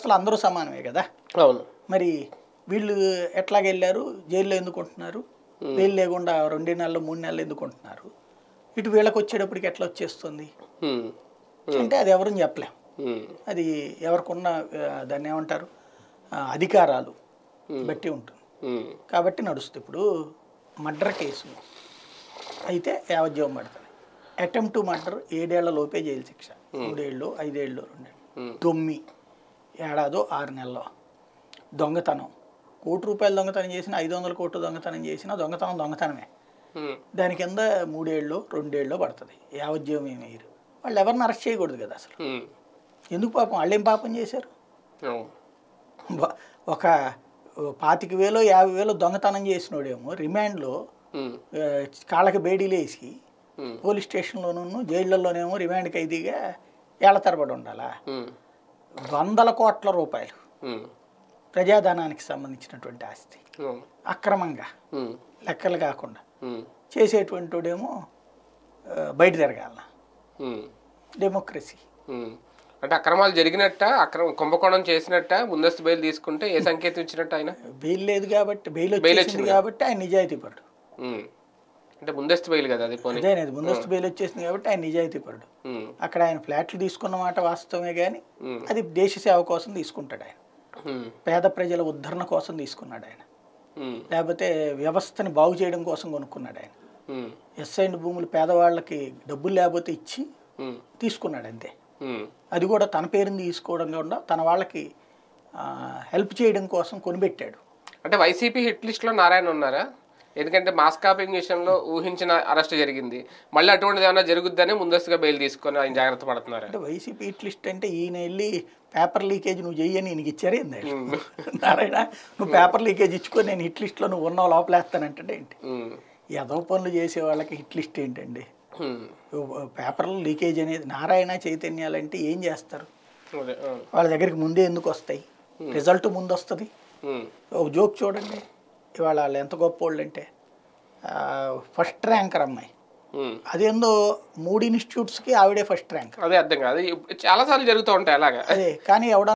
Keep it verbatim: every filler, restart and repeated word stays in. అసలు అందరూ సమానమే కదా అవును మరి వీళ్ళు ఎట్లాగ వెళ్ళారు జైల్లో ఎందుకు ఉంటున్నారు వీళ్ళు లేకుండా రెండు నెలలు మూడు నెలలు ఎందుకు ఉంటున్నారు ఇటు వీళ్ళకి వచ్చేటప్పటికి ఎట్లా వచ్చేస్తుంది అంటే అది ఎవరు చెప్పలేం అది ఎవర్కొన్న దాన్ని ఏమంటారు అధికారాలు బట్టి ఉంటుంది కాబట్టి నడుస్తుంది ఇప్పుడు మర్డర్ కేసు అయితే యావజ్జీవం పడుతుంది అటెంప్ట్ టు మర్డర్ ఏడేళ్ల లోపే జైలు శిక్ష మూడేళ్ళు ఐదేళ్ళు రెండేళ్ళు తొమ్మిది ఏడాదో ఆరు నెలలో దొంగతనం కోటి రూపాయలు దొంగతనం చేసినా ఐదు వందల కోట్లు దొంగతనం చేసినా దొంగతనం దొంగతనమే దాని కింద మూడేళ్ళు రెండేళ్ళు పడుతుంది యావజ్జీవం ఏమి వేయరు వాళ్ళు ఎవరిని అరెస్ట్ చేయకూడదు కదా అసలు ఎందుకు పాపం వాళ్ళు ఏం పాపం చేశారు ఒక పాతిక వేలు యాభై వేలు దొంగతనం చేసినోడేమో రిమాండ్లో కాళ్ళకి బేడీలు వేసి పోలీస్ స్టేషన్లోనూ జైళ్ళల్లోనేమో రిమాండ్ ఖైదీగా ఏళ్ల తరబడి ఉండాలా వందల కోట్ల రూపాయలు ప్రజాధనానికి సంబంధించినటువంటి ఆస్తి అక్రమంగా లెక్కలు కాకుండా చేసేటువంటి వాడేమో బయట తిరగాల డెమోక్రసీ అంటే అక్రమాలు జరిగినట్ట అక్రమ కుంభకోణం చేసినట్ట ముందస్తు బెయిల్ తీసుకుంటే ఏ సంకేతం ఇచ్చినట్టు ఆయన బెయిల్ లేదు కాబట్టి బెయిల్ వచ్చింది కాబట్టి ఆయన నిజాయితీ పడు అంటే ముందస్తు బెయిల్ కదా అది పోనీ అదేనేది ముందస్తు బెయిల్ వచ్చేసింది కాబట్టి ఆయన నిజాయితీ పడు అక్కడ ఆయన ఫ్లాట్లు తీసుకున్న మాట వాస్తవమే కానీ అది దేశ సేవ కోసం తీసుకుంటాడు ఆయన పేద ప్రజల ఉద్ధరణ కోసం తీసుకున్నాడు ఆయన లేకపోతే వ్యవస్థని బాగు చేయడం కోసం కొనుక్కున్నాడు ఆయన ఎస్ అండ్ భూములు పేదవాళ్ళకి డబ్బులు లేకపోతే ఇచ్చి తీసుకున్నాడు అంతే అది కూడా తన పేరుని తీసుకోవడం కాకుండా తన వాళ్ళకి హెల్ప్ చేయడం కోసం కొనిపెట్టాడు అంటే వైసీపీ హిట్ లిస్ట్లో నారాయణ ఉన్నారా ఎందుకంటే మాస్ కాపింగ్ విషయంలో ఊహించిన అరెస్ట్ జరిగింది మళ్ళీ అటువంటిది ఏమైనా జరుగుద్దని ముందస్తుగా బెయిల్ తీసుకొని ఆయన జాగ్రత్త పడుతున్నారు అంటే వైసీపీ హిట్ లిస్ట్ అంటే ఈయన వెళ్ళి పేపర్ లీకేజ్ నువ్వు చెయ్యని ఈయనకి ఇచ్చారు ఏంది నారాయణ నువ్వు పేపర్ లీకేజ్ ఇచ్చుకొని నేను హిట్ లిస్ట్లో నువ్వు ఉన్న లోపలేస్తానంటే ఏంటి ఏదో పనులు చేసే వాళ్ళకి హిట్ లిస్ట్ ఏంటండి పేపర్లు లీకేజ్ అనేది నారాయణ చైతన్యాలంటే ఏం చేస్తారు వాళ్ళ దగ్గరికి ముందే ఎందుకు వస్తాయి రిజల్ట్ ముందు వస్తుంది ఒక జోక్ చూడండి ఇవాళ వాళ్ళు ఎంత గొప్ప వాళ్ళు అంటే ఫస్ట్ ర్యాంకర్ అమ్మాయి అదేందో మూడు ఇన్స్టిట్యూట్స్కి ఆవిడే ఫస్ట్ ర్యాంక్ అదే అర్థం కాదు చాలాసార్లు జరుగుతూ ఉంటాయి అలాగే అదే కానీ ఎవడ